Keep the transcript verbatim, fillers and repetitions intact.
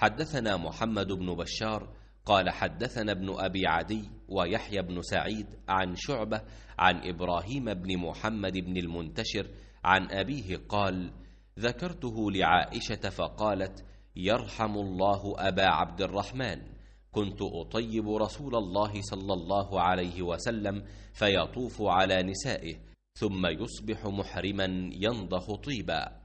حدثنا محمد بن بشار قال حدثنا ابن أبي عدي ويحيى بن سعيد عن شعبة عن إبراهيم بن محمد بن المنتشر عن أبيه قال: ذكرته لعائشة فقالت: يرحم الله أبا عبد الرحمن، كنت أطيب رسول الله صلى الله عليه وسلم فيطوف على نسائه ثم يصبح محرما ينضح طيبا،